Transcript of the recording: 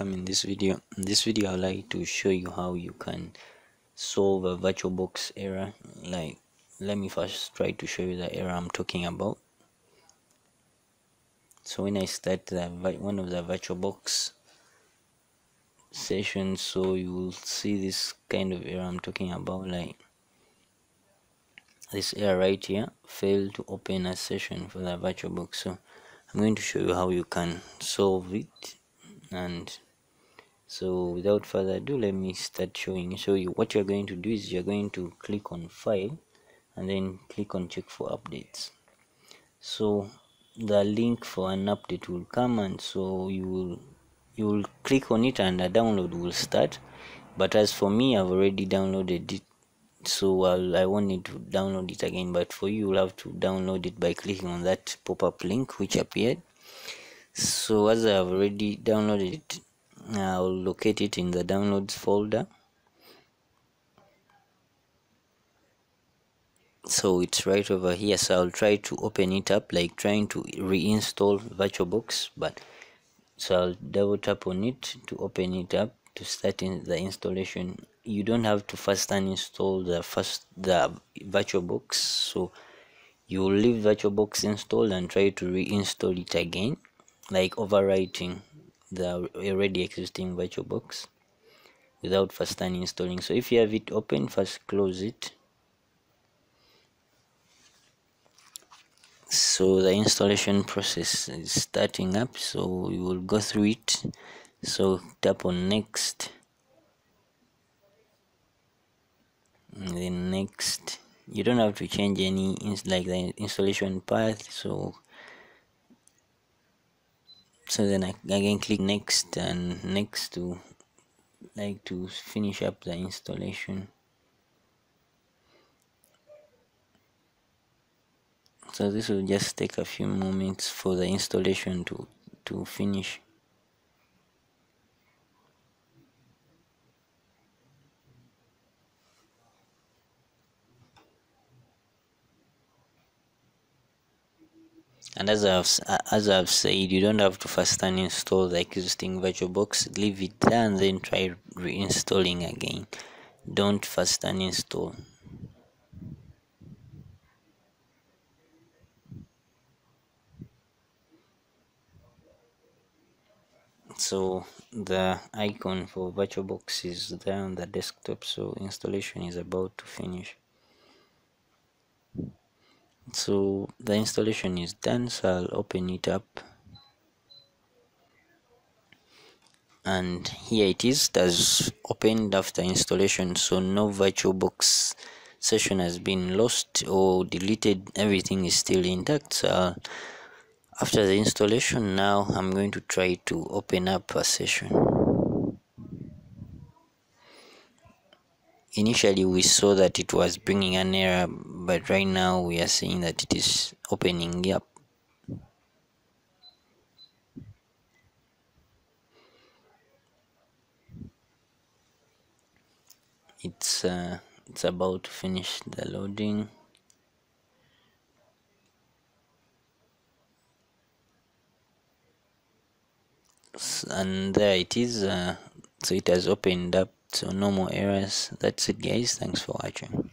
welcome. In this video I'd like to show you how you can solve a VirtualBox error. Like, let me first try to show you the error I'm talking about. So when I start one of the VirtualBox sessions, so you will see this kind of error I'm talking about, like this error right here, failed to open a session for the VirtualBox. So I'm going to show you how you can solve it. And so without further ado, let me start show you what you're going to do is you're going to click on file and then click on check for updates. So the link for an update will come, and so you will click on it and a download will start. But as for me, I've already downloaded it, so I won't need to download it again. But for you, you'll have to download it by clicking on that pop-up link which appeared. So as I've already downloaded it, I'll locate it in the downloads folder. So it's right over here. So I'll try to open it up, like trying to reinstall VirtualBox, but so I'll double tap on it to open it up to start in the installation. You don't have to first uninstall the VirtualBox, so you'll leave VirtualBox installed and try to reinstall it again, like overwriting the already existing VirtualBox without first uninstalling. So if you have it open, first close it. So the installation process is starting up, so we will go through it. So tap on next, and then next. You don't have to change any like the installation path. So then I again click next and next to like to finish up the installation. So this will just take a few moments for the installation to finish. And as I've said, you don't have to first uninstall the existing VirtualBox. Leave it there and then try reinstalling again. Don't first uninstall. So the icon for VirtualBox is there on the desktop, so installation is about to finish. So the installation is done, so I'll open it up, and here it is. It has opened after installation, so no VirtualBox session has been lost or deleted. Everything is still intact. So after the installation, now I'm going to try to open up a session. Initially we saw that it was bringing an error, but right now we are seeing that it is opening up. It's about to finish the loading. And there it is. So it has opened up. So no more errors. That's it, guys. Thanks for watching.